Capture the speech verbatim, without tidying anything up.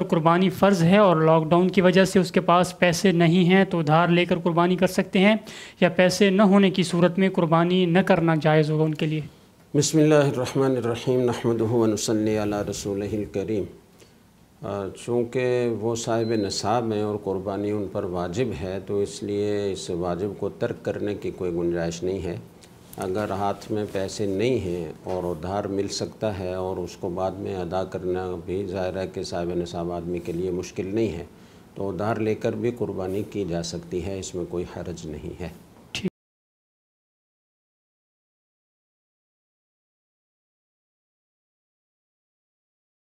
तो कुर्बानी फ़र्ज़ है और लॉकडाउन की वजह से उसके पास पैसे नहीं हैं तो उधार लेकर कुर्बानी कर सकते हैं, या पैसे न होने की सूरत में कुर्बानी न करना जायज़ होगा उनके लिए। बिस्मिल्लाहिर्रहमानिर्रहीम नहमदुहु व नुसल्ली अला रसूलिहिल करीम। चूँकि वो साहिब नसाब हैं और कुर्बानी उन पर वाजिब है तो इसलिए इस वाजिब को तर्क करने की कोई गुंजाइश नहीं है। अगर हाथ में पैसे नहीं हैं और उधार मिल सकता है और उसको बाद में अदा करना भी ज़ाहिर है कि साहिब नसाब आदमी के लिए मुश्किल नहीं है, तो उधार लेकर भी कुर्बानी की जा सकती है, इसमें कोई हरज नहीं है।